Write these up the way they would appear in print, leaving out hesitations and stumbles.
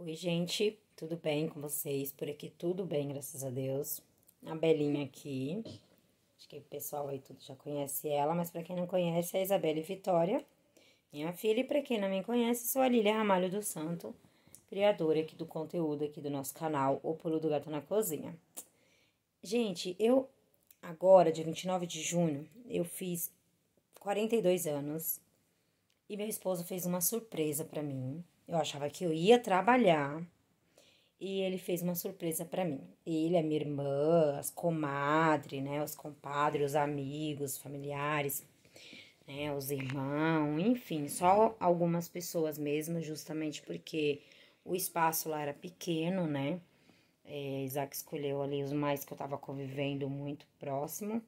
Oi, gente, tudo bem com vocês? Por aqui tudo bem, graças a Deus. A Belinha aqui, acho que o pessoal aí tudo já conhece ela, mas pra quem não conhece, é a Isabela e Vitória, minha filha. E pra quem não me conhece, sou a Lília Ramalho dos Santos, criadora aqui do conteúdo aqui do nosso canal, O Pulo do Gato na Cozinha. Gente, eu agora, dia 29 de junho, eu fiz 42 anos e meu esposo fez uma surpresa pra mim. Eu achava que eu ia trabalhar e ele fez uma surpresa pra mim. Ele, a minha irmã, as comadres, né, os compadres, os amigos, os familiares, né, os irmãos, enfim, só algumas pessoas mesmo, justamente porque o espaço lá era pequeno, né? Isaac escolheu ali os mais que eu tava convivendo muito próximo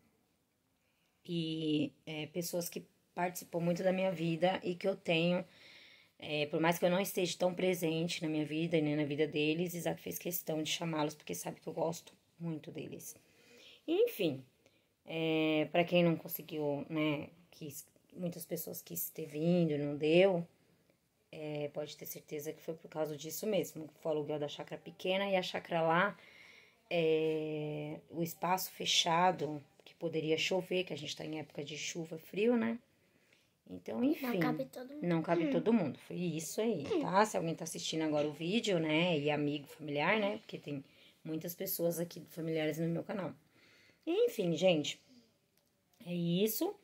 e pessoas que participou muito da minha vida e que eu tenho... por mais que eu não esteja tão presente na minha vida e nem na vida deles, Isaac fez questão de chamá-los, porque sabe que eu gosto muito deles. Enfim, para quem não conseguiu, né, muitas pessoas quis ter vindo e não deu, pode ter certeza que foi por causa disso mesmo. Foi o aluguel da chácara pequena e a chácara lá, o espaço fechado, que poderia chover, que a gente tá em época de chuva, frio, né? Então, enfim, não cabe todo mundo, foi isso aí, tá? Se alguém tá assistindo agora o vídeo, né, e amigo, familiar, né, porque tem muitas pessoas aqui, familiares no meu canal. Enfim, gente, é isso,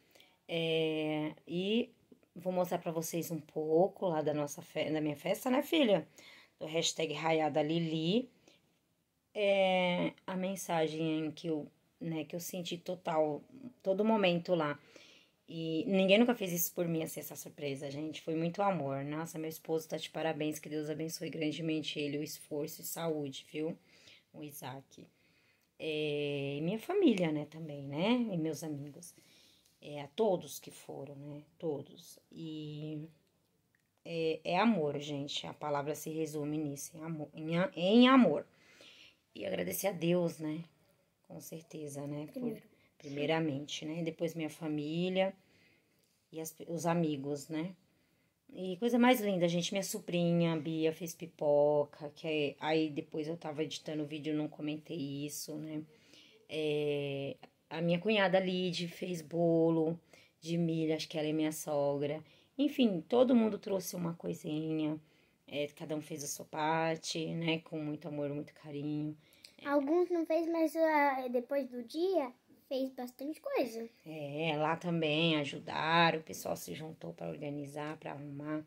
e vou mostrar pra vocês um pouco lá da nossa minha festa, né, filha? Do hashtag Arraiá da Lili, a mensagem que eu, né, que eu senti total, todo momento lá. E ninguém nunca fez isso por mim, assim, essa surpresa, gente. Foi muito amor. Nossa, meu esposo tá de parabéns. Que Deus abençoe grandemente ele, o esforço e saúde, viu? O Isaac. Minha família, né, também, né? E meus amigos. A todos que foram, né? Todos. E é amor, gente. A palavra se resume nisso, em amor. E agradecer a Deus, né? Com certeza, né? Primeiramente, né? Depois minha família e os amigos, né? E coisa mais linda, gente. Minha sobrinha, a Bia, fez pipoca. Que aí depois eu tava editando o vídeo e não comentei isso, né? A minha cunhada Lid fez bolo de milho, acho que ela é minha sogra. Enfim, todo mundo trouxe uma coisinha. Cada um fez a sua parte, né? Com muito amor, muito carinho. Alguns não fez, mas depois do dia... fez bastante coisa. Lá também ajudaram, o pessoal se juntou para organizar, para arrumar.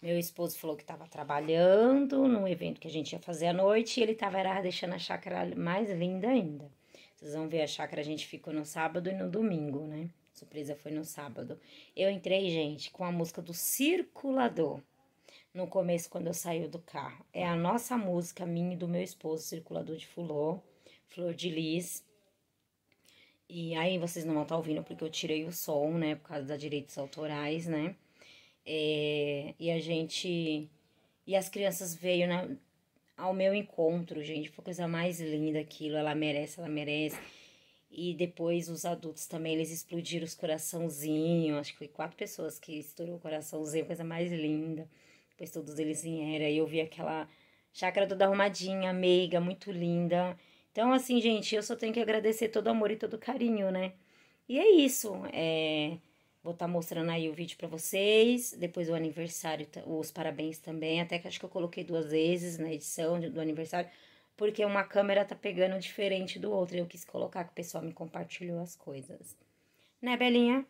Meu esposo falou que estava trabalhando num evento que a gente ia fazer à noite e ele estava deixando a chácara mais linda ainda. Vocês vão ver, a chácara a gente ficou no sábado e no domingo, né? A surpresa foi no sábado. Eu entrei, gente, com a música do Circulador. No começo, quando eu saí do carro. É a nossa música, minha e do meu esposo, Circulador de Fulô, Flor de Lis. E aí vocês não vão estar ouvindo porque eu tirei o som, né, por causa dos direitos autorais, né, e a gente, e as crianças veio ao meu encontro, gente, foi a coisa mais linda aquilo, ela merece, e depois os adultos também, eles explodiram os coraçãozinhos, acho que foi 4 pessoas que estourou o coraçãozinho, coisa mais linda, depois todos eles vieram, e eu vi aquela chácara toda arrumadinha, meiga, muito linda. Então, assim, gente, eu só tenho que agradecer todo o amor e todo o carinho, né? E é isso. Vou estar mostrando aí o vídeo pra vocês. Depois o aniversário, os parabéns também. Até que acho que eu coloquei 2 vezes na edição do aniversário. Porque uma câmera tá pegando diferente do outro. Eu quis colocar que o pessoal me compartilhou as coisas. Né, Belinha?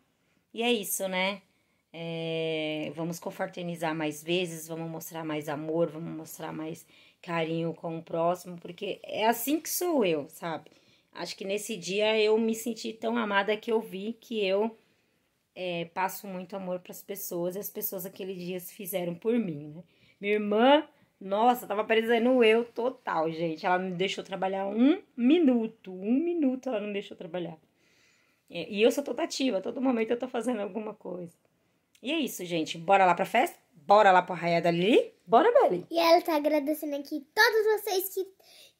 E é isso, né? Vamos confraternizar mais vezes. Vamos mostrar mais amor. Vamos mostrar mais... carinho com o próximo, porque é assim que sou eu, sabe? Acho que nesse dia eu me senti tão amada que eu vi que eu passo muito amor pras pessoas, e as pessoas aquele dia se fizeram por mim, né? Minha irmã, nossa, tava parecendo eu total, gente. Ela não deixou trabalhar um minuto ela não deixou trabalhar. E eu sou toda ativa, todo momento eu tô fazendo alguma coisa. E é isso, gente. Bora lá pra festa? Bora lá pra Arraiá da Lili? Bora, Beli! E ela tá agradecendo aqui todos vocês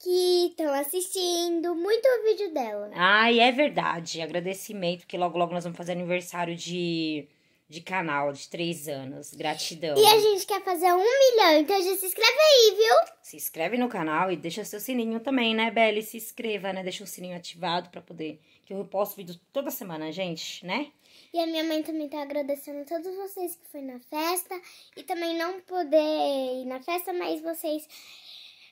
que estão assistindo muito o vídeo dela. Ah, é verdade. Agradecimento, porque logo, logo nós vamos fazer aniversário de de canal de 3 anos. Gratidão. E a gente quer fazer 1 milhão, então já se inscreve aí, viu? Se inscreve no canal e deixa seu sininho também, né, Beli? Se inscreva, né? Deixa o sininho ativado pra poder... Que eu posto vídeo toda semana, gente, né? E a minha mãe também tá agradecendo a todos vocês que foi na festa. E também não poder ir na festa, mas vocês...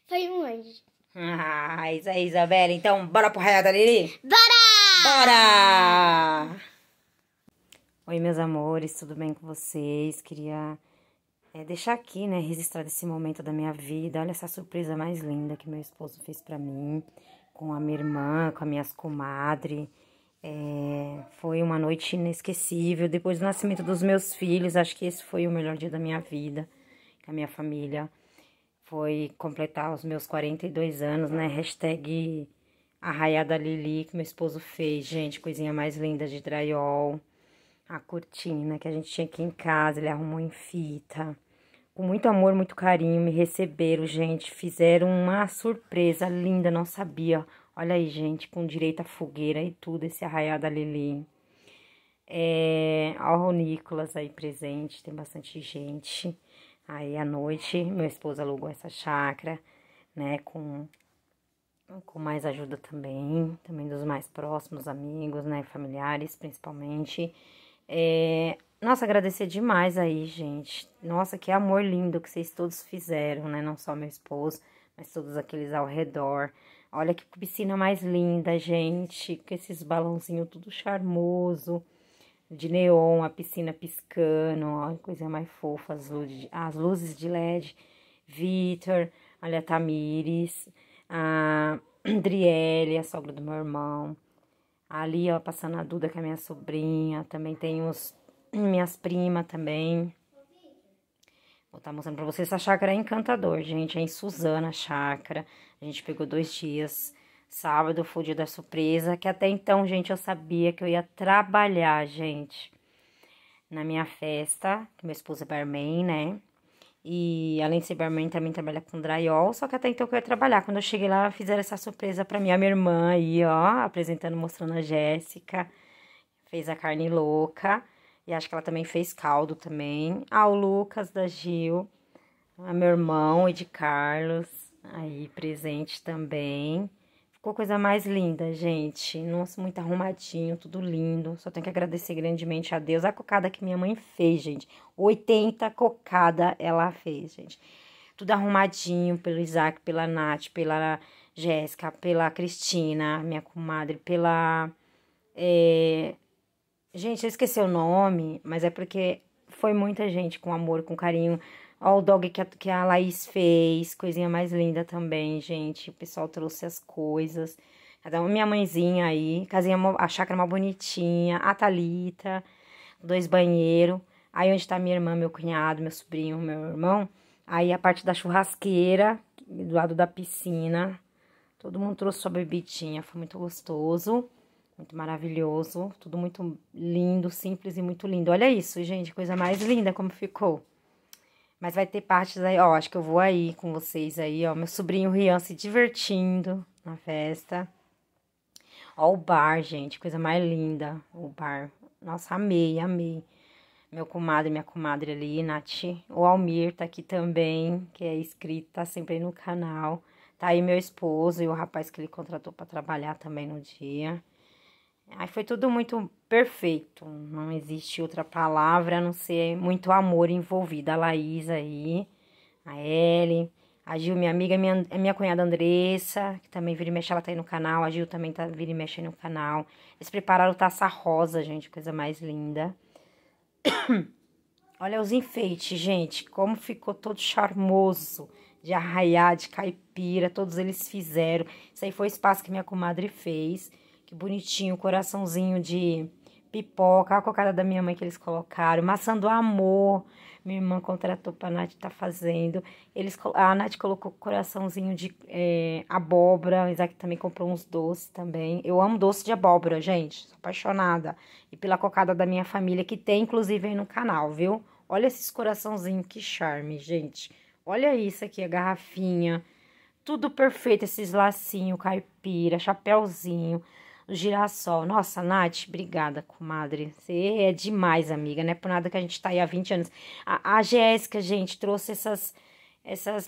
Foi um anjo. Ah, isso aí, Isabela. Então, bora pro Arraiá da Lili? Bora! Bora! Oi, meus amores, tudo bem com vocês? Queria deixar aqui, né, registrar esse momento da minha vida. Olha essa surpresa mais linda que meu esposo fez pra mim, com a minha irmã, com as minhas comadres. Foi uma noite inesquecível. Depois do nascimento dos meus filhos, acho que esse foi o melhor dia da minha vida, com a minha família. Foi completar os meus 42 anos, né? Hashtag Arraiá da Lili, que meu esposo fez, gente. Coisinha mais linda de drywall. A cortina que a gente tinha aqui em casa, ele arrumou em fita. Com muito amor, muito carinho, me receberam, gente. Fizeram uma surpresa linda, não sabia. Olha aí, gente, com direito à fogueira e tudo, esse Arraiá da Lili. Olha o Nicolas aí presente, tem bastante gente. Aí, à noite, meu esposo alugou essa chácara, né, com mais ajuda também dos mais próximos amigos, né, familiares, principalmente. Nossa, agradecer demais aí, gente. Nossa, que amor lindo que vocês todos fizeram, né, não só meu esposo, mas todos aqueles ao redor. Olha que piscina mais linda, gente, com esses balãozinhos tudo charmoso. De neon, a piscina piscando, ó, coisa mais fofa, as luzes de LED, Vitor, olha a Tamires, a Andriele, a sogra do meu irmão, ali, ó, passando a Duda, que é minha sobrinha, também tem minhas primas também. Vou estar mostrando pra vocês, essa chácara é encantador, gente, é em Suzano a chácara, a gente pegou 2 dias... Sábado foi o dia da surpresa, que até então, gente, eu sabia que eu ia trabalhar, gente, na minha festa, que meu esposo é barman, né, e além de ser barman, também trabalha com drywall, só que até então que eu ia trabalhar. Quando eu cheguei lá, fizeram essa surpresa pra mim, a minha irmã aí, ó, apresentando, mostrando a Jéssica, fez a carne louca, e acho que ela também fez caldo também, o Lucas da Gil, meu irmão, Ed Carlos, aí presente também. Ficou coisa mais linda, gente. Nossa, muito arrumadinho, tudo lindo. Só tenho que agradecer grandemente a Deus. A cocada que minha mãe fez, gente. 80 cocada ela fez, gente. Tudo arrumadinho pelo Isaac, pela Nath, pela Jéssica, pela Cristina, minha comadre, pela... Gente, eu esqueci o nome, mas é porque foi muita gente com amor, com carinho. Ó, o dog que a Laís fez, coisinha mais linda também, gente. O pessoal trouxe as coisas. Minha mãezinha aí, a chácara mais bonitinha, a Thalita, 2 banheiros. Aí onde tá minha irmã, meu cunhado, meu sobrinho, meu irmão. Aí a parte da churrasqueira, do lado da piscina. Todo mundo trouxe sua bebidinha, foi muito gostoso, muito maravilhoso. Tudo muito lindo, simples e muito lindo. Olha isso, gente, coisa mais linda como ficou. Mas vai ter partes aí, ó, acho que eu vou aí com vocês aí, ó, meu sobrinho Rian se divertindo na festa. Ó o bar, gente, coisa mais linda, o bar. Nossa, amei, amei. Meu comadre, minha comadre ali, Nath. O Almir tá aqui também, que é inscrito, tá sempre aí no canal. Tá aí meu esposo e o rapaz que ele contratou pra trabalhar também no dia. Aí foi tudo muito perfeito, não existe outra palavra a não ser muito amor envolvido. A Laís aí, a Ellen, a Gil, minha amiga, minha cunhada Andressa, que também vira e mexe, ela tá aí no canal, a Gil também tá vira e mexe aí no canal. Eles prepararam taça rosa, gente, coisa mais linda. Olha os enfeites, gente, como ficou todo charmoso, de arraiá, de caipira, todos eles fizeram. Isso aí foi o espaço que minha comadre fez. Bonitinho, coraçãozinho de pipoca, a cocada da minha mãe que eles colocaram, maçã do amor, minha irmã contratou pra Nath tá fazendo, a Nath colocou coraçãozinho de abóbora, o Isaac também comprou uns doces também, eu amo doce de abóbora, gente, sou apaixonada, e pela cocada da minha família, que tem inclusive aí no canal, viu? Olha esses coraçãozinhos, que charme, gente, olha isso aqui, a garrafinha, tudo perfeito, esses lacinhos, caipira, chapéuzinho, o girassol. Nossa, Nath, obrigada, comadre. Você é demais, amiga, né? Por nada que a gente tá aí há 20 anos. A Jéssica, gente, trouxe essas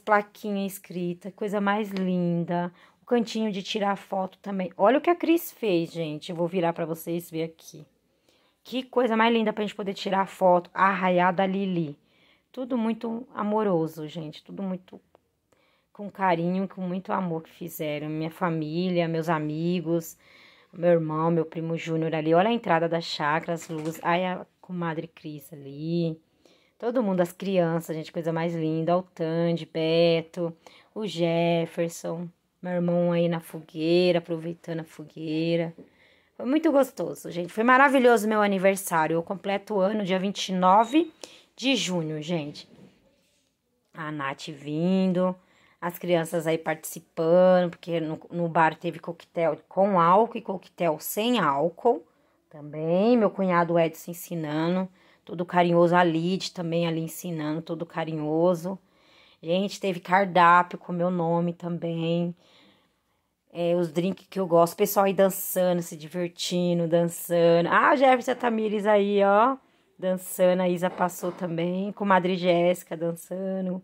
plaquinhas escritas, coisa mais linda. O cantinho de tirar foto também. Olha o que a Cris fez, gente. Eu vou virar pra vocês ver aqui. Que coisa mais linda pra gente poder tirar foto. Arraiá da Lili. Tudo muito amoroso, gente. Tudo muito com carinho, com muito amor que fizeram. Minha família, meus amigos, meu irmão, meu primo Júnior ali. Olha a entrada da chácara, as luzes. Ai, a comadre Cris ali. Todo mundo, as crianças, gente. Coisa mais linda. O Tandy, Beto, o Jefferson. Meu irmão aí na fogueira, aproveitando a fogueira. Foi muito gostoso, gente. Foi maravilhoso meu aniversário. Eu completo o ano dia 29 de junho, gente. A Nath vindo. As crianças aí participando, porque no bar teve coquetel com álcool e coquetel sem álcool também. Meu cunhado Edson ensinando, todo carinhoso. A Lid também ali ensinando, todo carinhoso. Gente, teve cardápio com meu nome também. Os drinks que eu gosto. O pessoal aí dançando, se divertindo, dançando. Ah, Jefferson Tamires aí, ó, dançando. A Isa passou também. Comadre Jéssica dançando.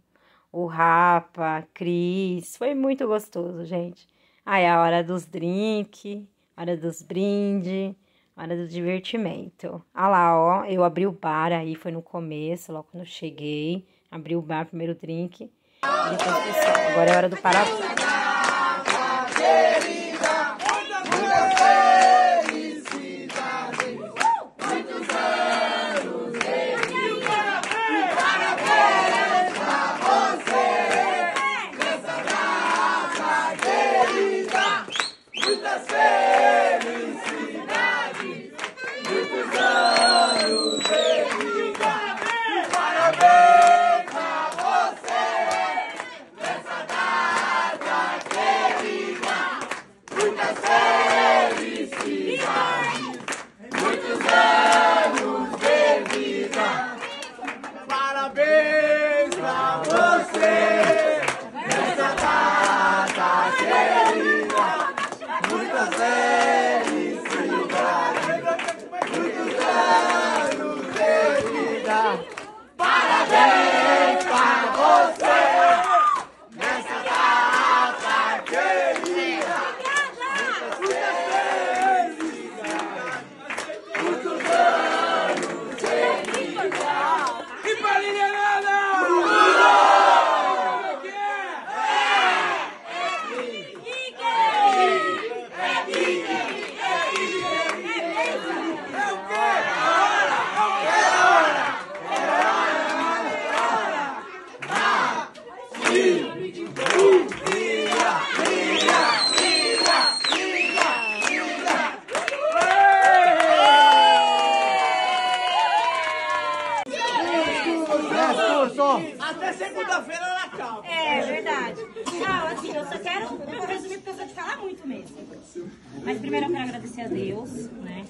O Rapa, Cris. Foi muito gostoso, gente. Aí a hora dos drinks, hora dos brindes, hora do divertimento. Ah lá, ó, eu abri o bar aí, foi no começo, logo quando eu cheguei. Abri o bar, primeiro drink. Agora é hora do parabéns. Até segunda-feira ela calma. É verdade. Não, assim, eu só quero resumir porque eu sou de falar muito mesmo. Mas primeiro eu quero agradecer a Deus, né?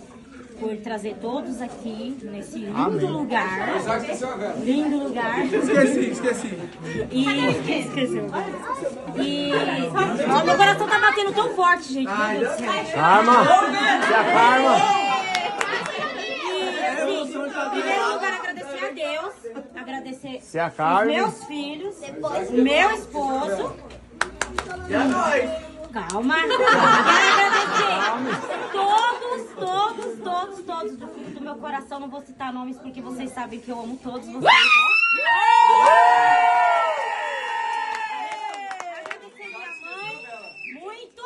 Por trazer todos aqui nesse lindo lugar. Lindo lugar. Esqueci. Esqueceu. Ó, meu coração tá batendo tão forte, gente. Calma. Se acalma. Agradecer os meus filhos, o meu esposo. E a nós. Calma. Agradecer todos do fundo do meu coração. Não vou citar nomes porque vocês sabem que eu amo todos vocês. Agradecer minha mãe muito.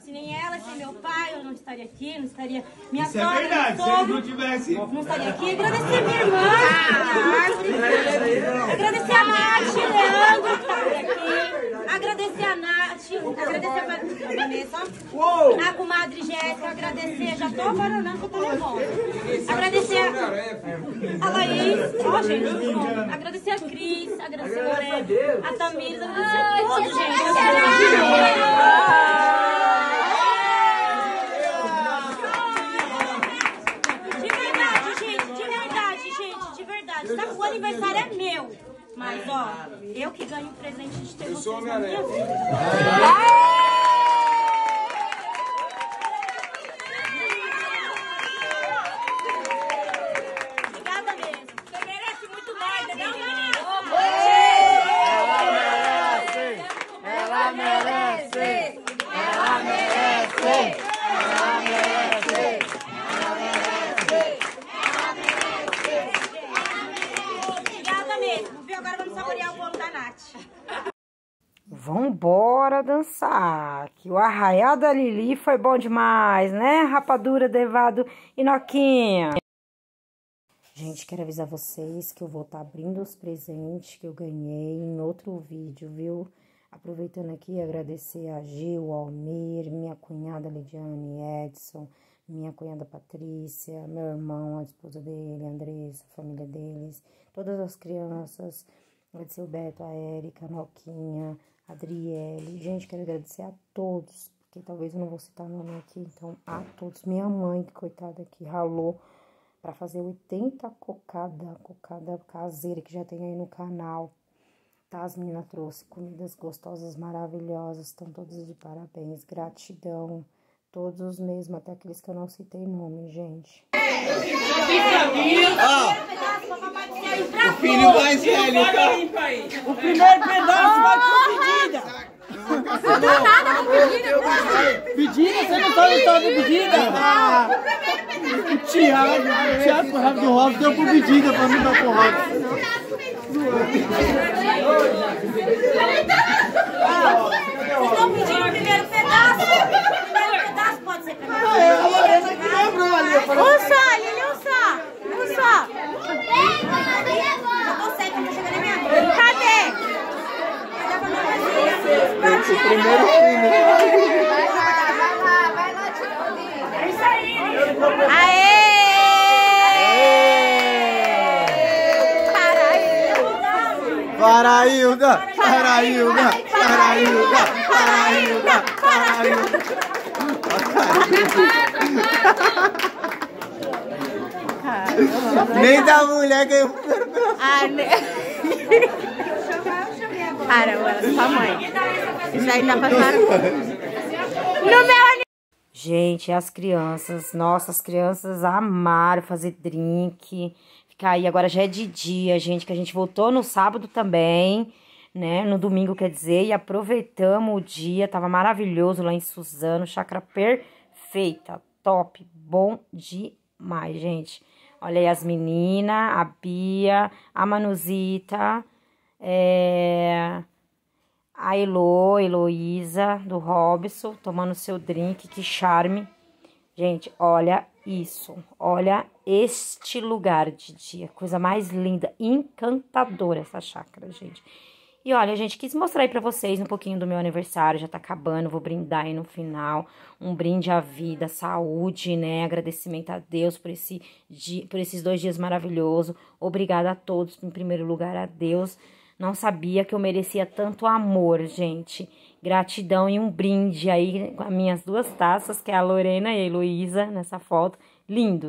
Se nem ela, sem meu pai, eu não estaria aqui, não estaria. Minha sogra, é não estaria aqui. Agradecer minha irmã, agradecer a Nath, Leandro, que tá aqui. Agradecer a Nath, agradecer a Vanessa, a comadre Jéssica, agradecer, já tô abanando o telefone. Agradecer a Laís, ó, gente, agradecer a Cris, agradecer a Lorena, a Tamires, agradecer a todos, gente. O aniversário é meu, mas ó, eu que ganho o presente de ter vocês na minha vida. Vambora dançar, que o Arraiá da Lili foi bom demais, né? Rapadura, Devado e Noquinha. Gente, quero avisar vocês que eu vou estar abrindo os presentes que eu ganhei em outro vídeo, viu? Aproveitando aqui, agradecer a Gil, Almir, minha cunhada Lidiane, Edson, minha cunhada Patrícia, meu irmão, a esposa dele, a Andressa, a família deles, todas as crianças, agradecer o Beto, a Érica, a Noquinha, a Adriele. Gente, quero agradecer a todos, porque talvez eu não vou citar nome aqui, então a todos. Minha mãe, que coitada, que ralou para fazer 80 cocada caseira que já tem aí no canal. Tá, as meninas trouxe comidas gostosas, maravilhosas, estão todos de parabéns, gratidão. Todos mesmo, até aqueles que eu não citei nome, gente. O filho mais velho, tá? O primeiro pedaço vai com pedida. Não dá nada com pedida. Pedida? Você não tá lutando com pedida? O Thiago pro Rádio Rock deu com pedida pra mim dar com o Rock. Vocês estão pedindo o primeiro pedaço. Nem da mulher que eu... Caramba, sua mãe. Isso aí tá passando. No meu... Gente, as crianças, nossas crianças amaram fazer drink. Ficar aí, agora já é de dia, gente, que a gente voltou no sábado também, né? No domingo, quer dizer, e aproveitamos o dia, tava maravilhoso lá em Suzano, chácara perfeita, top, bom demais, gente. Olha aí as meninas, a Bia, a Manuzita, a Heloísa do Robson, tomando seu drink, que charme. Gente, olha isso, olha este lugar de dia, coisa mais linda, encantadora essa chácara, gente. E olha, gente, quis mostrar aí pra vocês um pouquinho do meu aniversário, já tá acabando, vou brindar aí no final, um brinde à vida, saúde, né, agradecimento a Deus por esses 2 dias maravilhosos, obrigada a todos, em primeiro lugar a Deus, não sabia que eu merecia tanto amor, gente, gratidão e um brinde aí com as minhas 2 taças, que é a Lorena e a Heloísa nessa foto, lindo.